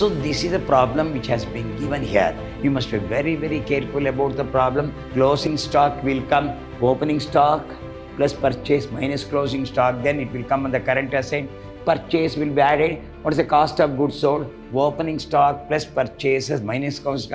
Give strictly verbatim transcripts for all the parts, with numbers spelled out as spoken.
So this is a problem which has been given here. You must be very, very careful about the problem. Closing stock will come, opening stock plus purchase minus closing stock, then it will come on the current asset. Purchase will be added. What is the cost of goods sold? Opening stock plus purchases minus cost.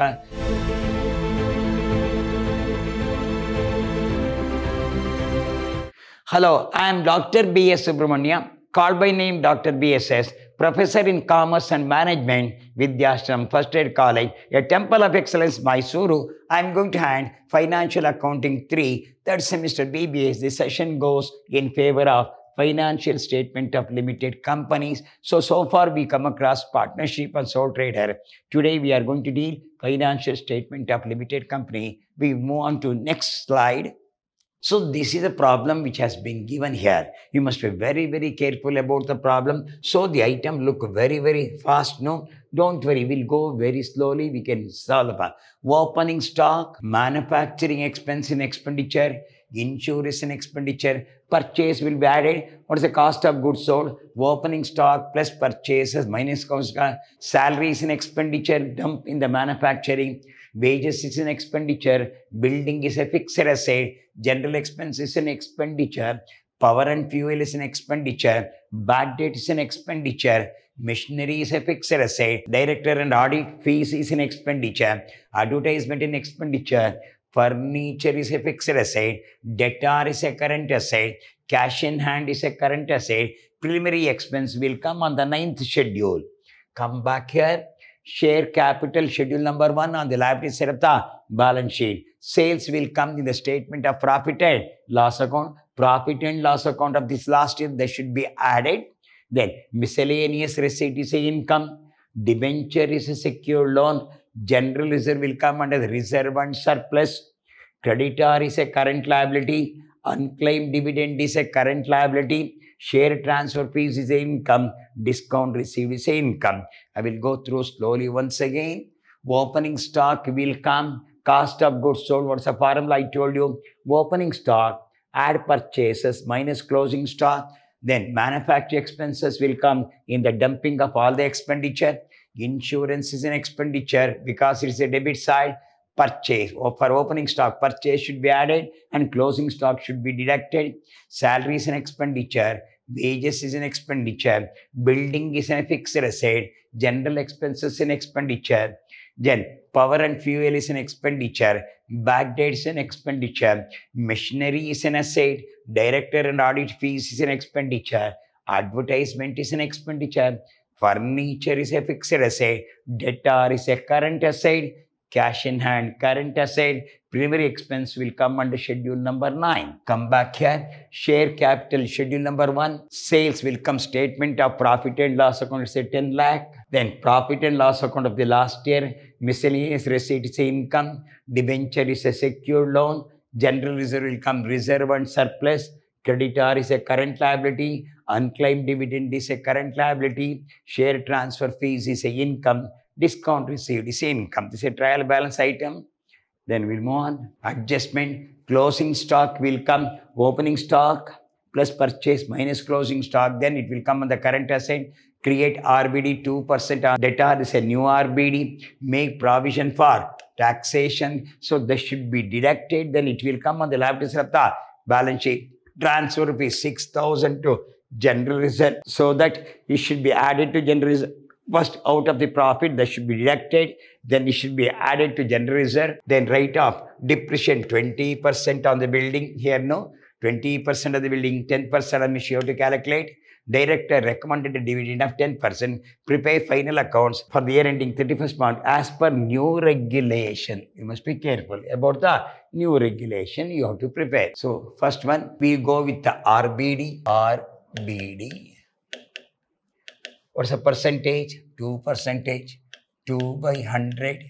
Hello, I am Doctor B S Subramania, called by name Doctor B S S, Professor in Commerce and Management, Vidya Ashram First Grade College, a Temple of Excellence, Mysuru. I am going to hand Financial Accounting three, third semester B B A. This session goes in favor of financial statement of limited companies. So, so far we come across partnership and sole trader. Today we are going to deal financial statement of limited company. We move on to next slide. So this is a problem which has been given here. You must be very, very careful about the problem. So the item look very, very fast. No, don't worry. We'll go very slowly. We can solve it. Opening stock, manufacturing expense in expenditure, insurance and expenditure, purchase will be added. What is the cost of goods sold? Opening stock plus purchases minus cost. Salaries and expenditure, dump in the manufacturing, wages is an expenditure, building is a fixed asset, general expense is an expenditure, power and fuel is an expenditure, bad debt is an expenditure, machinery is a fixed asset, director and audit fees is an expenditure, advertisement in expenditure, furniture is a fixed asset, debtor is a current asset, cash in hand is a current asset, preliminary expense will come on the ninth schedule. Come back here, share capital schedule number one on the liability side of the balance sheet. Sales will come in the statement of profit and loss account. Profit and loss account of this last year, they should be added. Then miscellaneous receipt is a income, debenture is a secure loan, general reserve will come under the reserve and surplus. Creditor is a current liability. Unclaimed dividend is a current liability. Share transfer fees is a income. Discount received is a income. I will go through slowly once again. Opening stock will come. Cost of goods sold. What's the formula I told you? Opening stock, add purchases minus closing stock. Then manufacturing expenses will come in the dumping of all the expenditure. Insurance is an expenditure because it's a debit side. Purchase, or for opening stock, purchase should be added and closing stock should be deducted. Salary is an expenditure. Wages is an expenditure. Building is a fixed asset. General expenses is an expenditure. Then power and fuel is an expenditure. Bad debt is an expenditure. Machinery is an asset. Director and audit fees is an expenditure. Advertisement is an expenditure. Furniture is a fixed asset, debtor is a current asset, cash in hand current asset, primary expense will come under schedule number nine. Come back here, share capital schedule number one, sales will come statement of profit and loss account is a ten lakh, then profit and loss account of the last year, miscellaneous receipt is income, debenture is a secure loan, general reserve will come reserve and surplus, creditor is a current liability, unclaimed dividend is a current liability, share transfer fees is a income, discount received is a income. This is a trial balance item. Then we'll move on. Adjustment, closing stock will come, opening stock plus purchase minus closing stock, then it will come on the current asset. Create R B D two percent on debtor is a new R B D, make provision for taxation, so this should be deducted, then it will come on the liability of the balance sheet. Transfer rupees six thousand to general reserve, so that it should be added to general reserve. First, out of the profit, that should be deducted. Then it should be added to general reserve. Then write off depreciation twenty percent on the building. Here, no, twenty percent of the building, ten percent on machine to calculate. Director recommended a dividend of ten percent. Prepare final accounts for the year ending thirty-first March as per new regulation. You must be careful about the new regulation. You have to prepare. So, first one, we go with the R B D. R B D. What's the percentage? two percentage. two by one hundred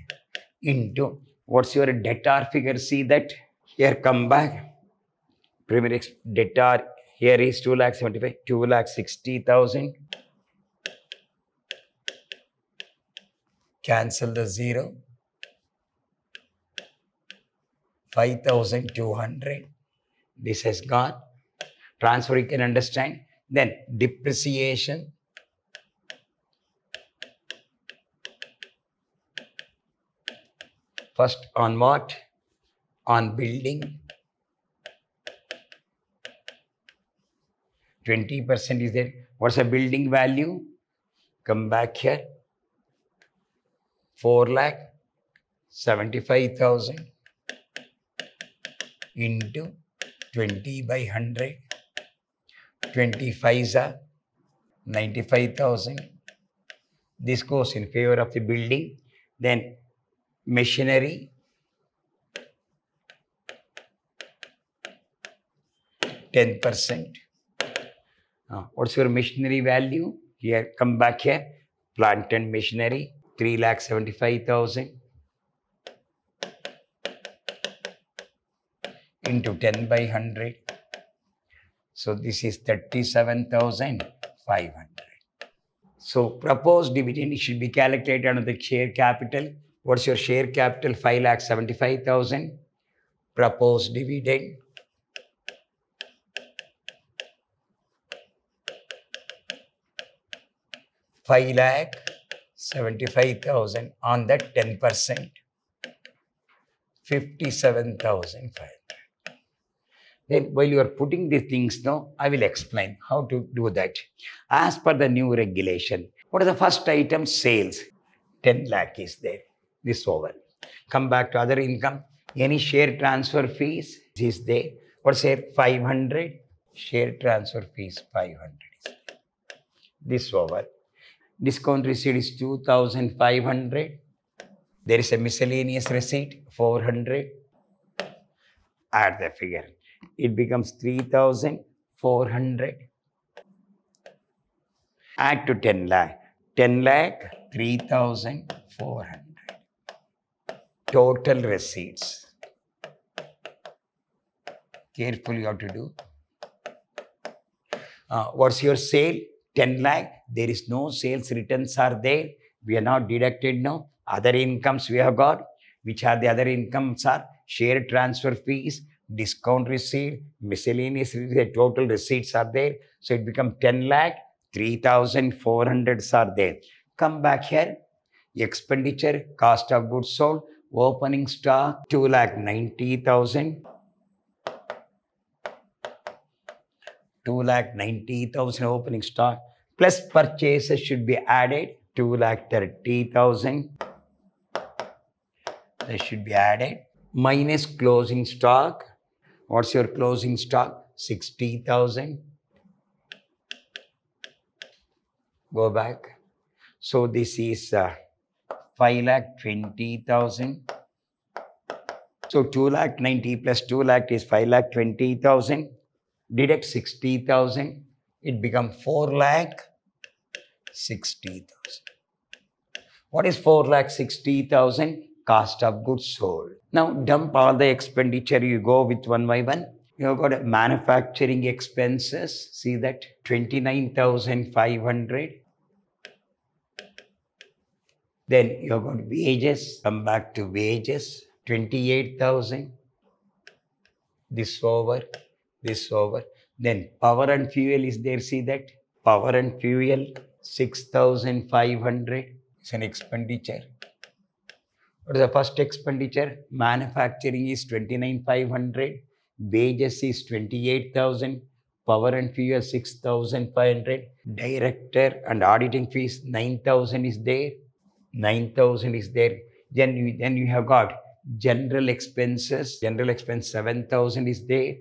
into. What's your debtor figure? See that. Here, come back. Primary debtor. Here is two lakh seventy-five, two lakh sixty thousand. Cancel the zero. five thousand two hundred. This has gone. Transfer, you can understand. Then depreciation. First on what? On building. twenty percent is there. What's the building value? Come back here. four lakh seventy-five thousand into twenty by one hundred. twenty-five is ninety-five thousand. This goes in favor of the building. Then machinery. ten percent. Now, what's your machinery value? Here, come back here. Plant and machinery, three lakh seventy-five thousand into ten by one hundred. So, this is thirty-seven thousand five hundred. So, proposed dividend should be calculated under the share capital. What's your share capital? five lakh seventy-five thousand. Proposed dividend. five lakh seventy-five thousand on that ten percent, fifty-seven thousand five hundred. Then while you are putting these things now, I will explain how to do that. As per the new regulation, what is the first item? Sales. ten lakh is there. This over. Come back to other income. Any share transfer fees is there. What's here? five hundred. Share transfer fees five hundred is there. This over. Discount receipt is two thousand five hundred. There is a miscellaneous receipt, four hundred. Add the figure. It becomes three thousand four hundred. Add to ten lakh. ten lakh, three thousand four hundred. Total receipts. Carefully you have to do. Uh, what's your sale? ten lakh, there is no sales returns are there. We are not deducted now. Other incomes we have got. Which are the other incomes are? Share transfer fees, discount receipt, miscellaneous receipt, total receipts are there. So it becomes ten lakh, three thousand four hundreds are there. Come back here. Expenditure, cost of goods sold, opening stock, two lakh ninety thousand. two lakh ninety thousand opening stock plus purchases should be added, two lakh thirty thousand. This should be added minus closing stock. What's your closing stock? sixty thousand. Go back. So this is uh, five lakh twenty thousand. So two lakh ninety plus two lakh is five lakh twenty thousand. Deduct sixty thousand, it becomes four lakh sixty thousand. What is four lakh sixty thousand? Cost of goods sold. Now dump all the expenditure, you go with one by one. You have got manufacturing expenses, see that twenty-nine thousand five hundred. Then you have got wages, come back to wages, twenty-eight thousand. This over. This over. Then power and fuel is there. See that? Power and fuel, six thousand five hundred. It's an expenditure. What is the first expenditure? Manufacturing is twenty-nine thousand five hundred. Wages is twenty-eight thousand. Power and fuel, six thousand five hundred. Director and auditing fees, nine thousand is there. nine thousand is there. Then you, then you have got general expenses. General expense, seven thousand is there.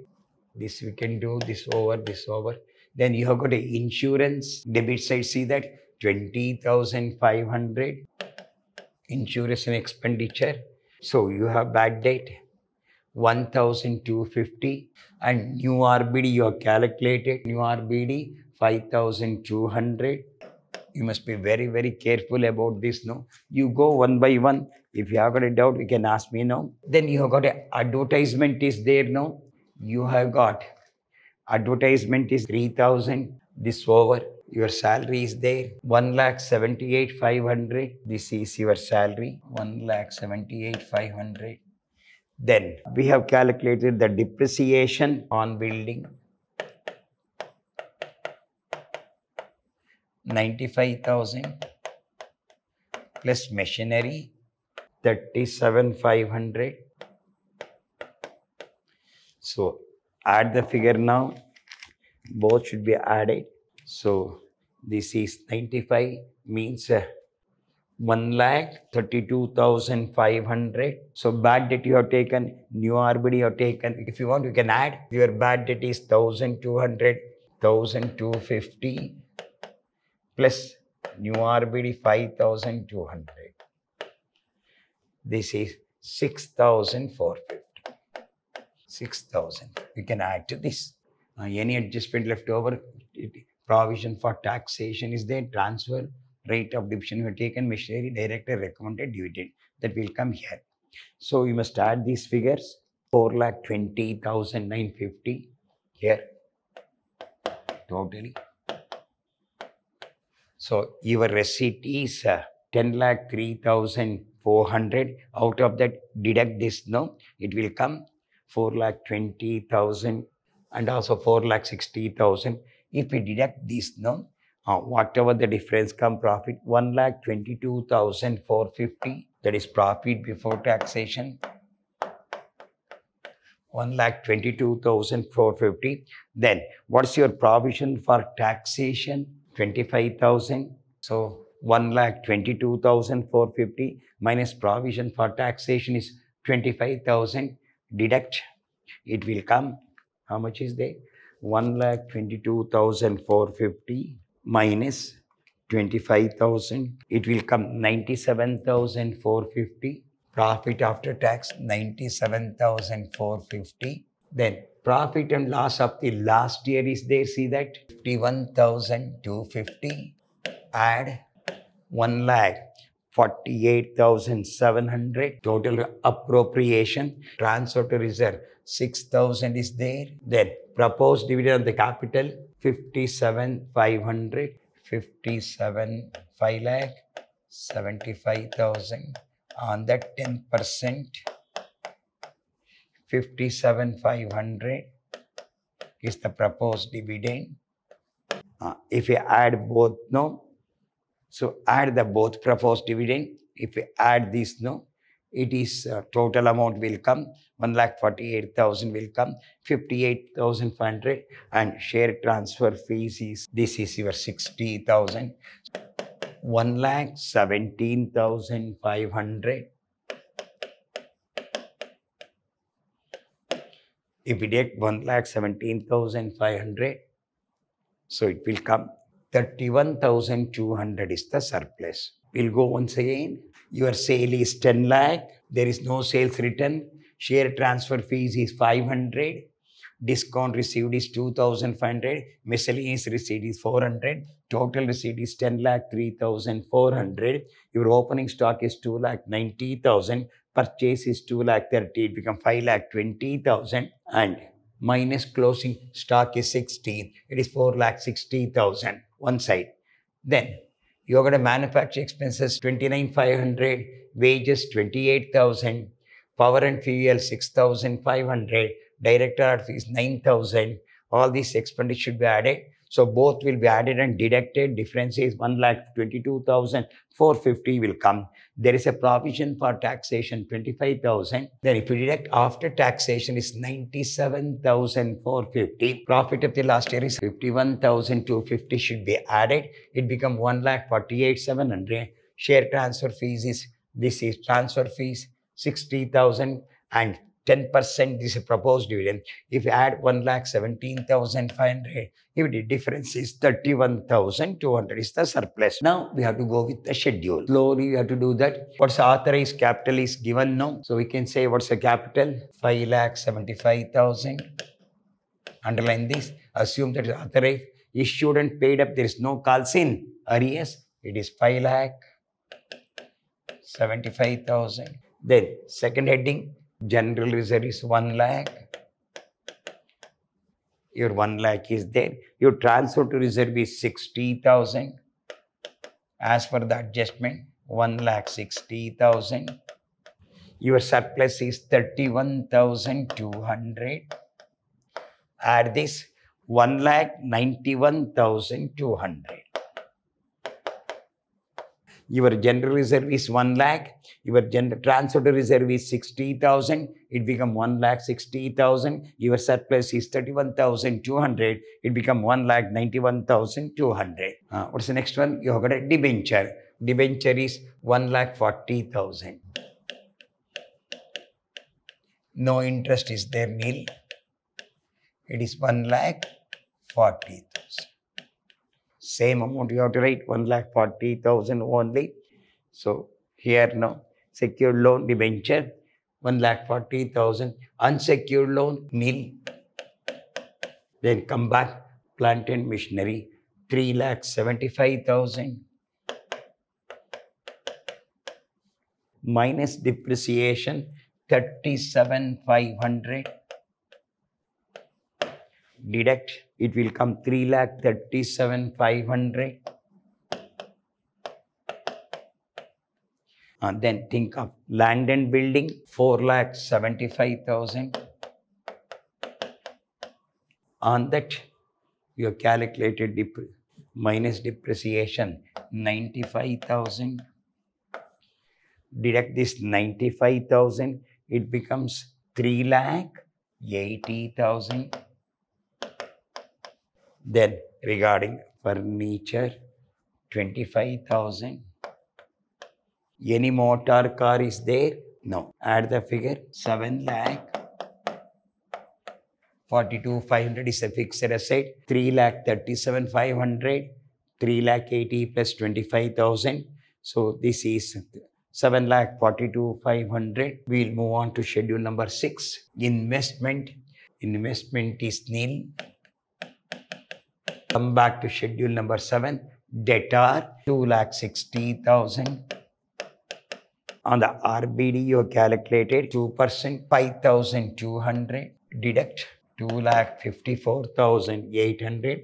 This we can do, this over, this over. Then you have got a insurance, debit side, see that, twenty thousand five hundred. Insurance and expenditure. So you have bad debt, one thousand two hundred fifty. And new R B D you have calculated, new R B D, five thousand two hundred. You must be very, very careful about this, no? You go one by one. If you have got a doubt, you can ask me now. Then you have got an advertisement is there, no? You have got advertisement is three thousand. This over. Your salary is there. one lakh seventy-eight thousand five hundred. This is your salary. one lakh seventy-eight thousand five hundred. Then we have calculated the depreciation on building. ninety-five thousand plus machinery. thirty-seven thousand five hundred. So add the figure now. Both should be added. So this is ninety-five, means uh, one lakh thirty-two thousand five hundred. So bad debt you have taken, new R B D you have taken. If you want, you can add. Your bad debt is one thousand two hundred, one thousand two hundred fifty plus new R B D five thousand two hundred. This is six thousand four hundred fifty. six thousand. You can add to this. Uh, any adjustment left over, provision for taxation is there, transfer, rate of division we have taken, machinery, director, recommended dividend. That will come here. So we must add these figures. four lakh twenty thousand nine hundred fifty here. Totally. So your receipt is uh, ten lakh three thousand four hundred. Out of that, deduct this now. It will come four lakh twenty thousand and also four lakh sixty thousand. If we deduct this now, uh, whatever the difference come profit, one lakh twenty-two thousand four hundred fifty, that is profit before taxation, one lakh twenty-two thousand four hundred fifty. Then what's your provision for taxation? twenty-five thousand. So one lakh twenty-two thousand four hundred fifty minus provision for taxation is twenty-five thousand. Deduct, it will come, how much is there? one lakh twenty-two thousand four hundred fifty minus twenty-five thousand, it will come ninety-seven thousand four hundred fifty. Profit after tax, ninety-seven thousand four hundred fifty. Then profit and loss of the last year is there, see that? fifty-one thousand two hundred fifty. Add one lakh forty-eight thousand seven hundred. Total appropriation, transfer to reserve, six thousand is there. Then proposed dividend on the capital, fifty-seven thousand five hundred, fifty-seven, five lakh, seventy-five thousand. On that ten percent, fifty-seven thousand five hundred is the proposed dividend. Uh, if you add both, no. So add the both proposed dividend. If we add this, no, it is uh, total amount will come. one lakh forty-eight thousand will come. fifty-eight thousand five hundred and share transfer fees is, this is your sixty thousand. one lakh seventeen thousand five hundred. If we take one lakh seventeen thousand five hundred, so it will come. thirty-one thousand two hundred is the surplus. We'll go once again. Your sale is ten lakh. There is no sales return. Share transfer fees is five hundred. Discount received is two thousand five hundred. Miscellaneous receipt is four hundred. Total receipt is ten lakh three thousand four hundred. Your opening stock is two lakh ninety thousand. Purchase is two lakh thirty. It becomes five lakh twenty thousand. And minus closing stock is sixteen. It is four lakh sixty thousand. One side. Then you have got a manufacturing expenses twenty-nine thousand five hundred, wages twenty-eight thousand, power and fuel six thousand five hundred, director fees nine thousand. All these expenses should be added. So both will be added and deducted. Difference is one lakh twenty-two thousand four hundred fifty will come. There is a provision for taxation twenty-five thousand. Then if you deduct after taxation is ninety-seven thousand four hundred fifty. Profit of the last year is fifty-one thousand two hundred fifty should be added. It becomes one lakh forty-eight thousand seven hundred. Share transfer fees is, this is transfer fees sixty thousand and ten percent is a proposed dividend. If you add one lakh seventeen thousand five hundred, if the difference is thirty-one thousand two hundred is the surplus. Now we have to go with the schedule. Slowly you have to do that. What's authorized capital is given now. So we can say what's the capital? five lakh seventy-five thousand. Underline this. Assume that is authorized. Issued and paid up. There is no calls in arrears. It is five lakh seventy-five thousand. Then second heading. General reserve is one lakh. Your one lakh is there. Your transfer to reserve is sixty thousand. As for the adjustment, one lakh sixty thousand. Your surplus is thirty-one thousand two hundred. Add this, one lakh ninety-one thousand two hundred. your general reserve is one lakh, your general transfer reserve is sixty thousand, it become one lakh sixty thousand, your surplus is thirty-one thousand two hundred, it become one lakh ninety-one thousand two hundred. Uh, what's the next one? You have got a debenture. Debenture is one lakh forty thousand. No interest is there, nil. It is one lakh forty thousand. Same amount you have to write, one lakh forty thousand only. So here no, secured loan debenture, one lakh forty thousand, unsecured loan, nil. Then come back, plant and machinery, three lakh seventy-five thousand. Minus depreciation, thirty-seven thousand five hundred. Deduct, it will come three lakh thirty-seven thousand five hundred. And then think of land and building, four lakh seventy-five thousand. On that, you have calculated dep minus depreciation, ninety-five thousand. Deduct this ninety-five thousand, it becomes three lakh eighty thousand. Then regarding furniture, twenty-five thousand. Any motor car is there? No. Add the figure, seven lakh. forty-two thousand five hundred is a fixed asset, three lakh thirty-seven thousand five hundred, three lakh eighty plus twenty-five thousand. So this is seven lakh forty-two thousand five hundred. We'll move on to schedule number six. Investment. Investment is nil. Come back to schedule number seven, debtor, two lakh sixty thousand. On the R B D, you calculated two percent, five thousand two hundred. Deduct, two lakh fifty-four thousand eight hundred.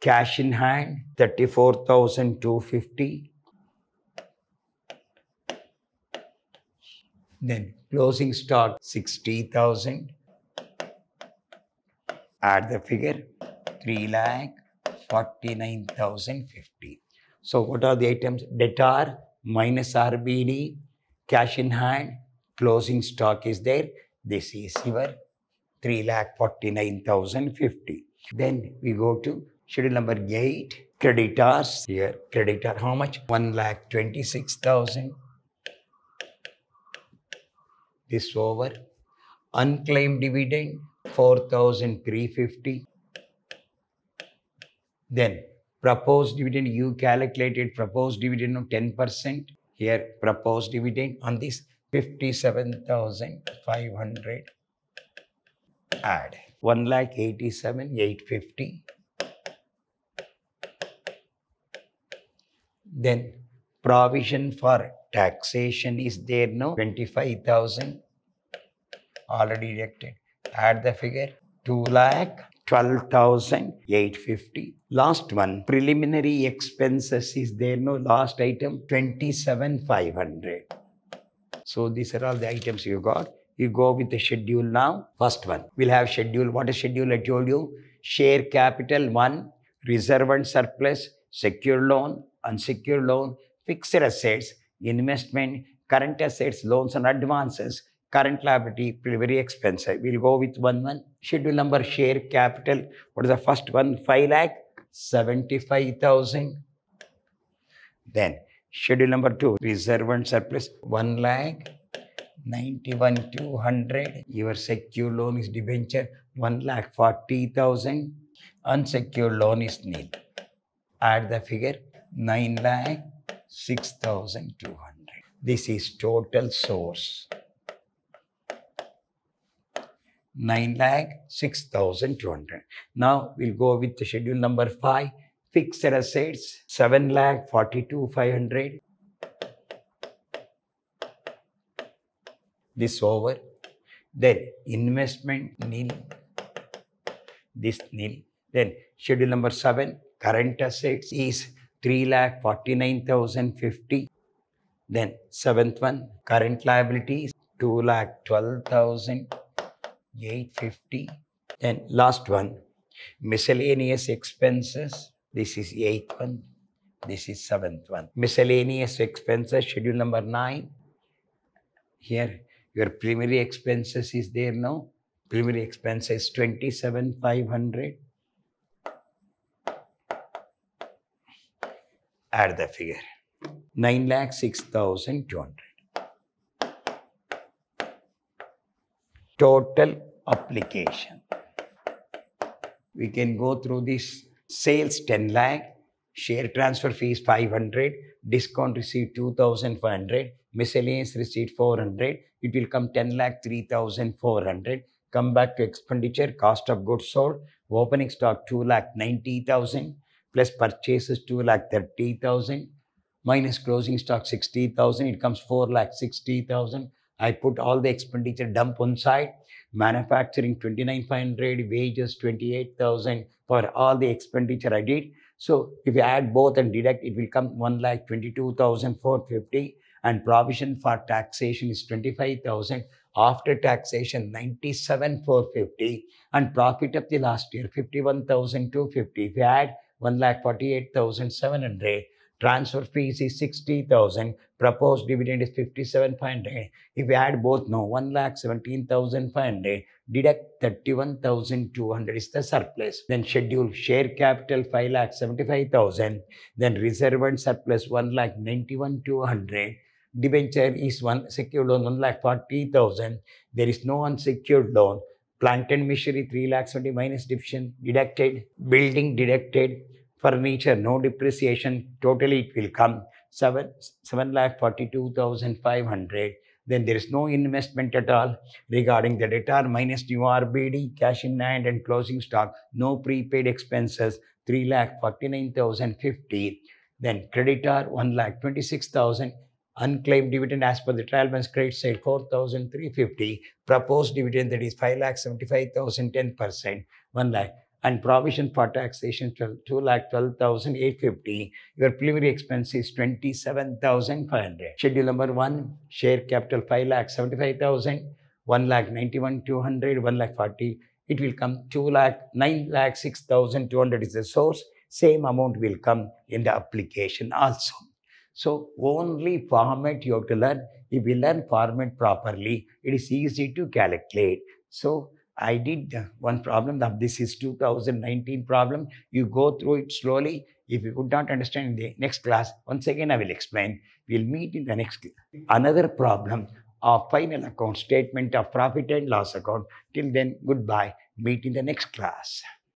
Cash in hand, thirty-four thousand two hundred fifty. Then closing stock, sixty thousand. Add the figure, three lakh forty-nine thousand fifty. So what are the items? Debtor minus R B D, cash in hand, closing stock is there. This is your three lakh forty-nine thousand fifty. Then we go to schedule number eight, creditors. Here, creditor, how much? one lakh twenty-six thousand. This over. Unclaimed dividend, four thousand three hundred fifty. Then proposed dividend, you calculated proposed dividend of ten percent. Here proposed dividend on this fifty-seven thousand five hundred. Add one lakh eighty-seven thousand eight hundred fifty. Then provision for taxation is there now, twenty-five thousand already deducted. Add the figure, two lakh twelve thousand eight hundred fifty. Last one, preliminary expenses is there no, last item, twenty-seven thousand five hundred. So these are all the items you got. You go with the schedule now. First one, we'll have schedule. What is schedule? I told you, share capital one, reserve and surplus, secure loan, unsecured loan, fixed assets, investment, current assets, loans and advances, current liability, preliminary expenses. We'll go with one one. Schedule number share capital. What is the first one? five lakh seventy-five thousand. Then schedule number two, reserve and surplus, one lakh ninety-one thousand two hundred. Your secure loan is debenture, one lakh forty thousand. Unsecured loan is nil. Add the figure, nine lakh six thousand two hundred. This is total source, nine lakh six thousand two hundred. Now we'll go with the schedule number five, fixed assets, seven lakh forty-two thousand five hundred. This over. Then investment, nil. This nil. Then schedule number seven, current assets is three lakh forty-nine thousand fifty. Then seventh one, current liabilities, two lakh twelve thousand eight hundred fifty. Then last one, miscellaneous expenses. This is eighth one, This is seventh one. Miscellaneous expenses, schedule number nine. Here, your primary expenses is there now. Primary expenses twenty-seven thousand five hundred. Add the figure. nine lakh six thousand two hundred. Total application. We can go through this. Sales ten lakh. Share transfer fees five hundred, discount receipt two thousand five hundred, miscellaneous receipt four hundred, it will come ten lakh three thousand four hundred, come back to expenditure, cost of goods sold, opening stock two lakh ninety thousand, plus purchases two lakh thirty thousand, minus closing stock sixty thousand, it comes four lakh sixty thousand. I put all the expenditure dump on side, manufacturing twenty-nine thousand five hundred, wages twenty-eight thousand for all the expenditure I did. So if you add both and deduct, it will come one lakh twenty-two thousand four hundred fifty and provision for taxation is twenty-five thousand, after taxation ninety-seven thousand four hundred fifty and profit of the last year fifty-one thousand two hundred fifty. If you add one lakh forty-eight thousand seven hundred, transfer fees is sixty thousand, proposed dividend is fifty-seven thousand five hundred. If you add both now, one lakh seventeen thousand five hundred, deduct thirty-one thousand two hundred is the surplus. Then schedule share capital five lakh seventy-five thousand, then reserve and surplus one lakh ninety-one thousand two hundred, debenture is one secured loan one lakh forty thousand, there is no unsecured loan, plant and machinery three lakh seventy minus depreciation deducted, building deducted, furniture, no depreciation, totally it will come seven lakh forty-two thousand five hundred. Then there is no investment at all regarding the debtor minus new R B D, cash in hand and closing stock, no prepaid expenses, three lakh forty-nine thousand fifty. Then creditor, one lakh twenty-six thousand. Unclaimed dividend as per the trial balance credit sale, four thousand three hundred fifty. Proposed dividend that is five lakh seventy-five thousand, ten percent, one lakh. And provision for taxation two lakh twelve thousand eight hundred fifty. Your preliminary expense is twenty-seven thousand five hundred. Schedule number one, share capital five lakh seventy-five thousand, one lakh ninety-one thousand two hundred, one lakh forty. It will come two lakh nine lakh six thousand two hundred is the source. Same amount will come in the application also. So only format you have to learn. If you learn format properly, it is easy to calculate. So I did one problem, this is two thousand nineteen problem. You go through it slowly. If you could not understand in the next class, once again I will explain. We'll meet in the next class. Another problem of final account, statement of profit and loss account. Till then, goodbye. Meet in the next class.